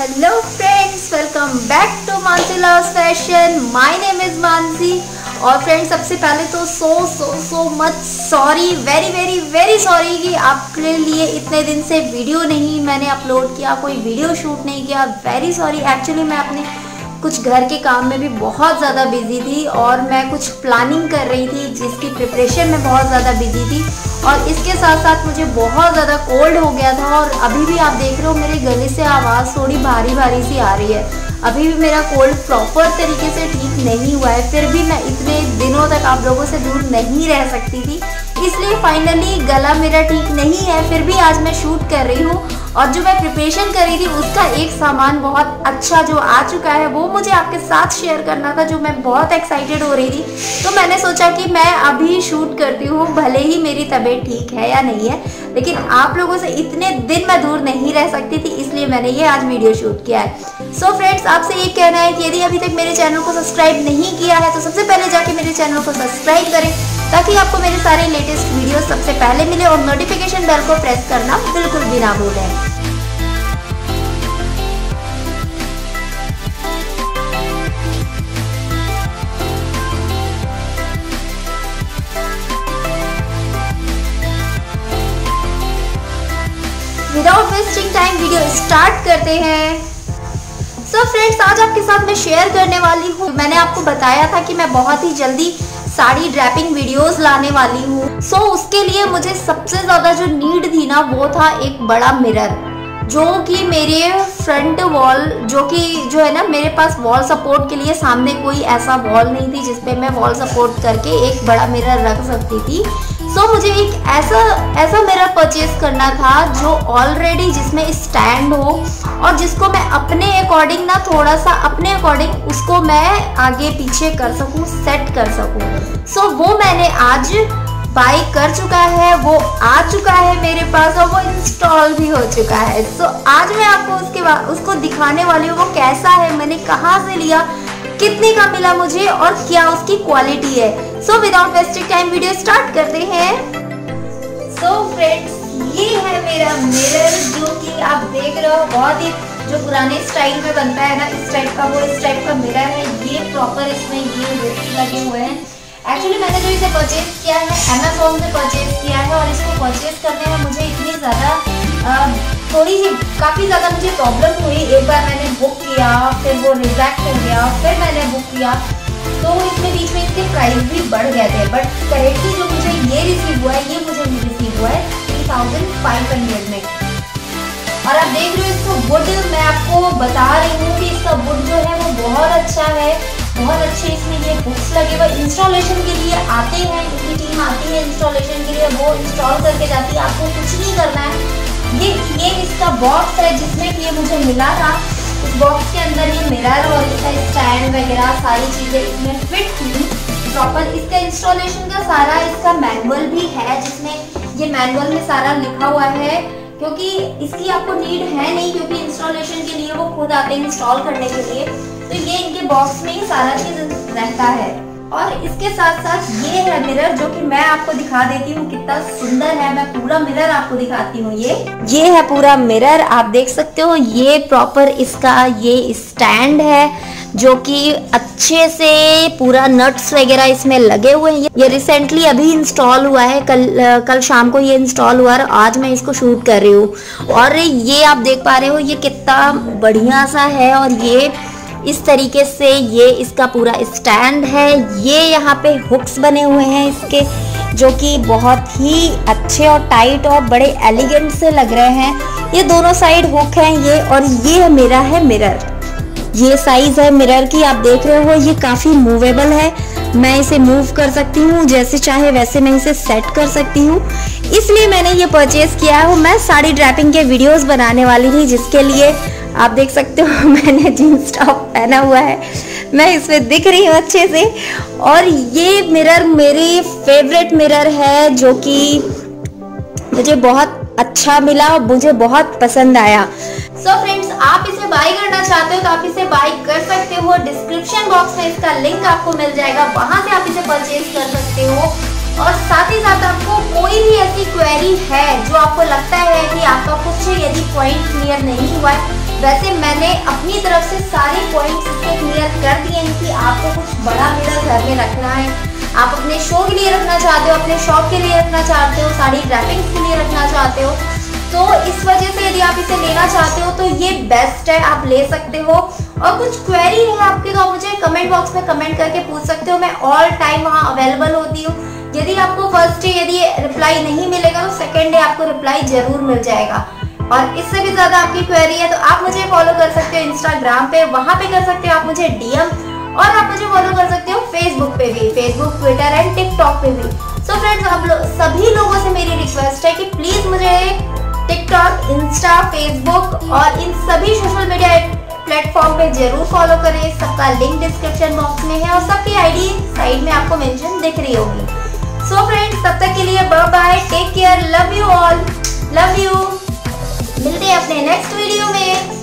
Hello friends, welcome back to Mansi loves fashion. My name is Mansi. और friends, सबसे पहले तो so much sorry, very very very sorry कि आपके लिए इतने दिन से वीडियो नहीं मैंने अपलोड किया, कोई वीडियो शूट नहीं किया। वेरी सॉरी, एक्चुअली मैं अपने कुछ घर के काम में भी बहुत ज़्यादा बिजी थी और मैं कुछ प्लानिंग कर रही थी जिसकी प्रिपरेशन में बहुत ज़्यादा बिजी थी। और इसके साथ साथ मुझे बहुत ज़्यादा कोल्ड हो गया था और अभी भी आप देख रहे हो मेरे गले से आवाज़ थोड़ी भारी भारी सी आ रही है। अभी भी मेरा कोल्ड प्रॉपर तरीके से ठीक नहीं हुआ है, फिर भी मैं इतने दिनों तक आप लोगों से दूर नहीं रह सकती थी, इसलिए फाइनली गला मेरा ठीक नहीं है। फिर भी आज मैं शूट कर रही हूँ और जो मैं प्रिपरेशन कर रही थी उसका एक सामान बहुत अच्छा जो आ चुका है वो मुझे आपके साथ शेयर करना था, जो मैं बहुत एक्साइटेड हो रही थी। तो मैंने सोचा कि मैं अभी शूट करती हूँ, भले ही मेरी तबीयत ठीक है या नहीं है, लेकिन आप लोगों से इतने दिन मैं दूर नहीं रह सकती थी, इसलिए मैंने ये आज वीडियो शूट किया है। सो फ्रेंड्स, आपसे ये कहना है कि यदि अभी तक मेरे चैनल को सब्सक्राइब नहीं किया है तो सबसे पहले जाके मेरे चैनल को सब्सक्राइब करें ताकि आपको मेरे सारे लेटेस्ट वीडियो सबसे पहले मिले और नोटिफिकेशन बेल को प्रेस करना बिल्कुल भी ना भूलें। Without wasting time video start करते हैं। सो फ्रेंड्स, आज आपके साथ मैं शेयर करने वाली हूँ, मैंने आपको बताया था कि मैं बहुत ही जल्दी साड़ी ड्रैपिंग वीडियोस लाने वाली हूँ। सो उसके लिए मुझे सबसे ज़्यादा जो नीड थी ना वो था एक बड़ा मिरर, जो कि मेरे फ्रंट वॉल जो है ना, मेरे पास वॉल सपोर्ट के लिए सामने कोई ऐसा वॉल नहीं थी जिसपे मैं वॉल सपोर्ट करके एक बड़ा मिरर रख सकती थी। सो मुझे एक ऐसा मिरर परचेज करना था जो ऑलरेडी जिसमें स्टैंड हो और जिसको मैं अपने अकॉर्डिंग ना थोड़ा सा अपने अकॉर्डिंग उसको मैं आगे पीछे कर सकूं, सेट कर सकूं। सो वो मैंने आज बाय कर चुका है, वो आ चुका है मेरे पास और वो इंस्टॉल भी हो चुका है। सो आज मैं आपको उसको दिखाने वाली हूँ वो कैसा है, मैंने कहाँ से लिया, कितने का मिला मुझे और क्या उसकी क्वालिटी है। So without wasting time video start करते हैं। सो फ्रेंड्स, ये है मेरा मिरर जो कि आप देख रहे हो, बहुत ही जो पुराने स्टाइल में बनता है ना, इस टाइप का, वो इस टाइप का मिरर है। ये प्रॉपर इसमें ये वेस्ट लगे हुए हैं। एक्चुअली मैंने जो इसे परचेज किया है अमेजोन से परचेज किया है और इसको परचेज करने में मुझे इतनी ज़्यादा काफ़ी ज़्यादा मुझे प्रॉब्लम हुई। एक बार मैंने बुक किया, फिर वो रिजेक्ट हो गया, फिर मैंने बुक किया, तो इसमें बीच में इसके प्राइस भी बढ़ गए थे। बट करेंटली जो मुझे ये रिसीव हुआ है, ये मुझे रिसीव हुआ है 3500 में। और आप देख रहे हो इसको वुड, मैं आपको बता रही हूँ कि इसका वुड जो है वो बहुत अच्छा है, बहुत अच्छे इसमें ये बुक्स लगे हुए। इंस्टॉलेशन के लिए आते हैं, इनकी टीम आती है इंस्टॉलेशन के लिए, वो इंस्टॉल करके जाती है, आपको कुछ नहीं करना है। ये इसका बॉक्स है जिसमें कि ये मुझे मिला था। इस बॉक्स के अंदर ये मिरर और इसका स्टैंड वगैरह सारी चीज़ें इसमें फिट थी प्रॉपर। इसका इंस्टॉलेशन का सारा इसका मैनुअल भी है, जिसमें ये मैनुअल में सारा लिखा हुआ है, क्योंकि इसकी आपको नीड है नहीं, क्योंकि इंस्टॉलेशन के लिए वो खुद आते हैं इंस्टॉल करने के लिए। तो ये इनके बॉक्स में ही सारा चीज़ रहता है। और इसके साथ साथ ये है मिरर जो कि मैं आपको दिखा देती हूँ कितना सुंदर है। मैं पूरा मिरर आपको दिखाती हूँ। ये है पूरा मिरर, आप देख सकते हो। ये प्रॉपर इसका ये स्टैंड है जो कि अच्छे से पूरा नट्स वगैरह इसमें लगे हुए हैं। ये रिसेंटली अभी इंस्टॉल हुआ है, कल शाम को ये इंस्टॉल हुआ और आज मैं इसको शूट कर रही हूँ। और ये आप देख पा रहे हो ये कितना बढ़िया सा है। और ये इस तरीके से ये इसका पूरा स्टैंड है। ये यहाँ पे हुक्स बने हुए हैं इसके, जो कि बहुत ही अच्छे और टाइट और बड़े एलिगेंट से लग रहे हैं। ये दोनों साइड हुक हैं ये। और ये मेरा है मिरर, ये साइज़ है मिरर की, आप देख रहे हो। ये काफ़ी मूवेबल है, मैं इसे मूव कर सकती हूँ, जैसे चाहे वैसे मैं इसे सेट कर सकती हूँ, इसलिए मैंने ये परचेज़ किया है। मैं साड़ी ड्रैपिंग के वीडियोस बनाने वाली थी, जिसके लिए आप देख सकते हो मैंने जीन्स टॉप पहना हुआ है, मैं इसमें दिख रही हूँ अच्छे से। और ये मिरर मेरी फेवरेट मिरर है जो कि मुझे बहुत अच्छा मिला और मुझे बहुत पसंद आया। सो फ्रेंड्स, आप इसे बाय करना चाहते हो तो आप इसे बाय कर सकते हो। डिस्क्रिप्शन बॉक्स में इसका लिंक आपको मिल जाएगा, वहाँ से आप इसे परचेज कर सकते हो। और साथ ही साथ आपको कोई भी ऐसी क्वेरी है जो आपको लगता है कि आपका कुछ यदि पॉइंट क्लियर नहीं हुआ है वैसे मैंने अपनी तरफ से सारे पॉइंट्स क्लियर कर दिए हैं कि आपको कुछ बड़ा मिरर घर में रखना है, आप अपने शो के लिए रखना चाहते हो, अपने शॉप के लिए रखना चाहते हो, सारी रैपिंग्स के लिए रखना चाहते हो, तो इस वजह से यदि आप इसे लेना चाहते हो तो ये बेस्ट है, आप ले सकते हो। और कुछ क्वेरी है आपकी तो आप मुझे कमेंट बॉक्स में कमेंट करके पूछ सकते हो, मैं ऑल टाइम वहाँ अवेलेबल होती हूँ। यदि आपको फर्स्ट डे यदि रिप्लाई नहीं मिलेगा तो सेकेंड डे आपको रिप्लाई जरूर मिल जाएगा। और इससे भी ज़्यादा आपकी क्वेरी है तो आप मुझे फॉलो कर सकते हो इंस्टाग्राम पे, वहाँ पे कर सकते हो आप मुझे डीएम, और आप मुझे फॉलो कर सकते हो फेसबुक पे भी, फेसबुक, ट्विटर एंड टिकटॉक पे भी। सो फ्रेंड्स, आप लोग सभी लोगों से मेरी रिक्वेस्ट है कि प्लीज़ मुझे टिकटॉक, इंस्टा, फेसबुक और इन सभी सोशल मीडिया प्लेटफॉर्म पे जरूर फॉलो करें। सबका लिंक डिस्क्रिप्शन बॉक्स में है और सबकी आईडी साइड में आपको मेंशन दिख रही होगी। सो फ्रेंड्स, तब तक के लिए bye bye, take care, love you all, love you. मिलते हैं अपने नेक्स्ट वीडियो में।